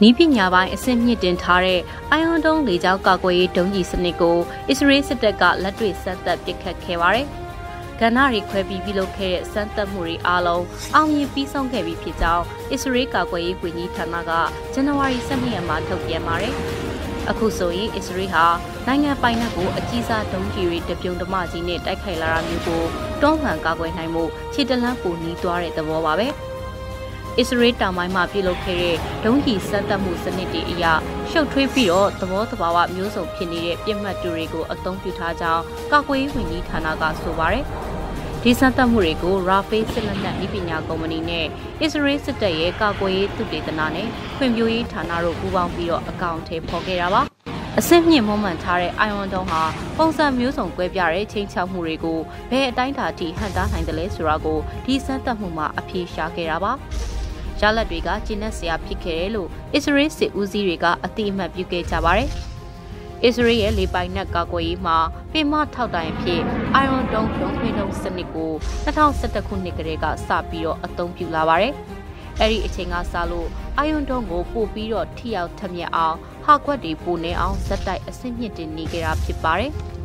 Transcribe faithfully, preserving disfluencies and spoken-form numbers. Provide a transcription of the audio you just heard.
Nipinyava is in Tare, Ion Dong Lizao Kagwe, Dongi Senego, is raised at the God Latri Santa Pica Cavare, Ganari Quebi Vilocare, Santa Muri Alo, Ami Bison Gavi Pizao, is Rekaway, Winnie Tanaga, January Sami Amato Yamare, Akusoi is Riha, Nanga Pinago, Ajiza Dongi, the Pyondomazi, Dakailara Mugo, Dongan Kagwe Naimo, Chidalapu Nituare the Wawawe. Is read down my mapilo carry, don't he send the musanity ya? Show tripio, the water power, muse of Pinny, Yamaturigo, a don't you tajao, Kakwe, we need Hanaga Sovare. This Santa Murigo, Rafe, Selena, Nipina Gomanine, is raised the day, Kakwe, to be the nane, when you eat Tanaro, Guambio, account a Pogerawa. A seven momentary, I want on her, Bonsa Muse on Gueviare, Tinta Murigo, Bear Dintati, Handa Handle Surago, this Santa Muma, a Pisha Geraba. Jaladriga, Ginasia Picarello, Israel Uziriga, a team of Yuke Tabare, Israeli by Nagagoima, Pima Tauda P, Iron Dong Dong Mino Senigo, the town Satakunigriga, Sabio, a Dong Pilavare, Eri Etinga Salo, Iron Dongo, Bubiro, Tia Tamia, Hagwadi Bune, Satai, a Senior Nigera Pipare.